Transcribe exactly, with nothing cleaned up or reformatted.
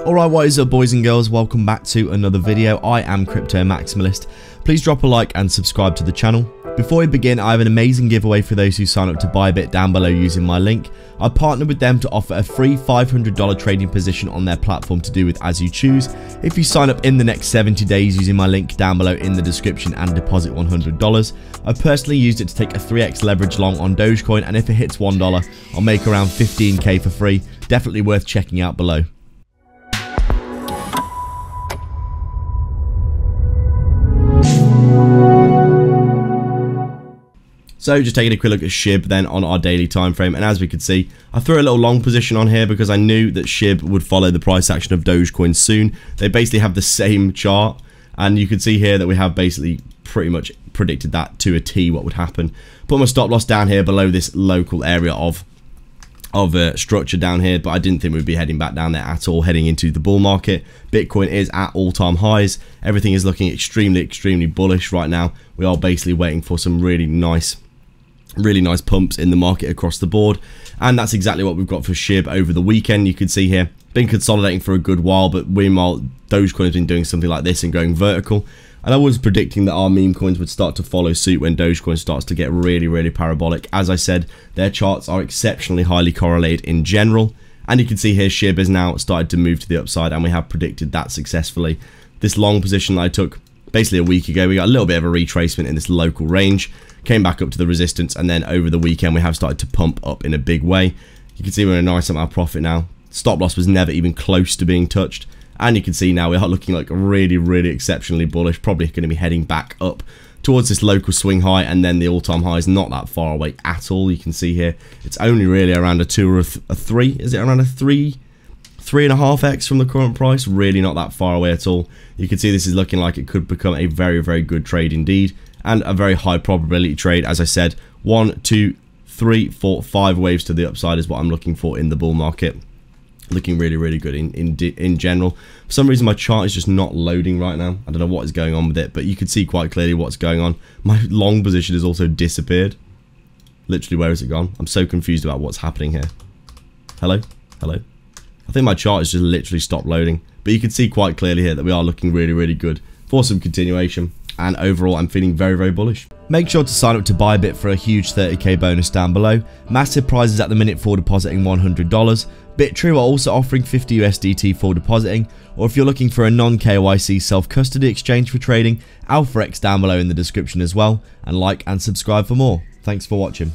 Alright, what is up boys and girls, welcome back to another video. I am Crypto Maximalist. Please drop a like and subscribe to the channel. Before we begin, I have an amazing giveaway for those who sign up to Bybit down below using my link. I partnered with them to offer a free five hundred dollar trading position on their platform to do with as you choose if you sign up in the next seventy days using my link down below in the description and deposit one hundred dollars. I personally used it to take a three X leverage long on Dogecoin, and if it hits one dollar, I'll make around fifteen K for free. Definitely worth checking out below. So just taking a quick look at S H I B then on our daily time frame, and as we could see, I threw a little long position on here because I knew that S H I B would follow the price action of Dogecoin soon. They basically have the same chart, and you can see here that we have basically pretty much predicted that to a T what would happen. Put my stop loss down here below this local area of of a structure down here, but I didn't think we'd be heading back down there at all, heading into the bull market. Bitcoin is at all-time highs. Everything is looking extremely, extremely bullish right now. We are basically waiting for some really nice really nice pumps in the market across the board, and that's exactly what we've got for S H I B over the weekend. You can see here, been consolidating for a good while, but meanwhile Dogecoin has been doing something like this and going vertical, and I was predicting that our meme coins would start to follow suit when Dogecoin starts to get really really parabolic. As I said, their charts are exceptionally highly correlated in general, and you can see here S H I B has now started to move to the upside, and we have predicted that successfully. This long position that I took basically a week ago, we got a little bit of a retracement in this local range, came back up to the resistance, and then over the weekend we have started to pump up in a big way. You can see we're in a nice amount of profit now. Stop loss was never even close to being touched, and you can see now we are looking like really really exceptionally bullish, probably going to be heading back up towards this local swing high, and then the all-time high is not that far away at all. You can see here it's only really around a two or a, th a three, is it around a three three and a half x from the current price, really not that far away at all. You can see this is looking like it could become a very very good trade indeed, and a very high probability trade. As I said, one two three four five waves to the upside is what I'm looking for in the bull market. Looking really really good in in, in general. For some reason my chart is just not loading right now. I don't know what is going on with it, but you can see quite clearly what's going on. My long position has also disappeared. Literally, where has it gone? I'm so confused about what's happening here. Hello, hello. I think my chart is just literally stopped loading, but you can see quite clearly here that we are looking really really good for some continuation, and overall I'm feeling very very bullish. Make sure to sign up to Bybit for a huge thirty K bonus down below. Massive prizes at the minute for depositing one hundred dollars. BitTrue are also offering fifty U S D T for depositing, or if you're looking for a non K Y C self-custody exchange for trading, AlphaX down below in the description as well, and like and subscribe for more. Thanks for watching.